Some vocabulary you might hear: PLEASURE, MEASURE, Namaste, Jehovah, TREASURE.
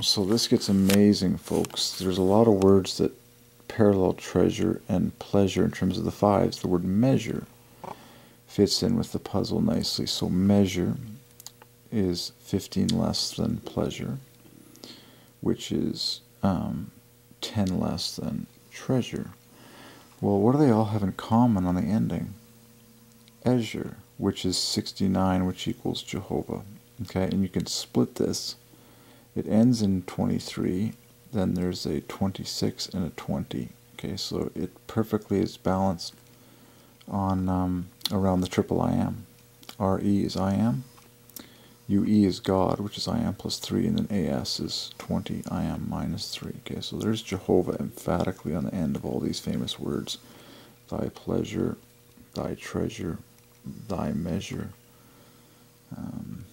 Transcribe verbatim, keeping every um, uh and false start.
So this gets amazing, folks. There's a lot of words that parallel treasure and pleasure in terms of the fives. The word measure fits in with the puzzle nicely. So measure is fifteen less than pleasure, which is um, ten less than treasure. Well, what do they all have in common on the ending? Azure, which is sixty-nine, which equals Jehovah. Okay, and you can split this. It ends in twenty-three, then there's a twenty-six and a twenty. Okay, so it perfectly is balanced on um, around the triple I am. R E is I am, U E is God, which is I am plus three, and then A S is twenty, I am minus three. Okay, so there's Jehovah emphatically on the end of all these famous words. Thy pleasure, thy treasure, thy measure. Um,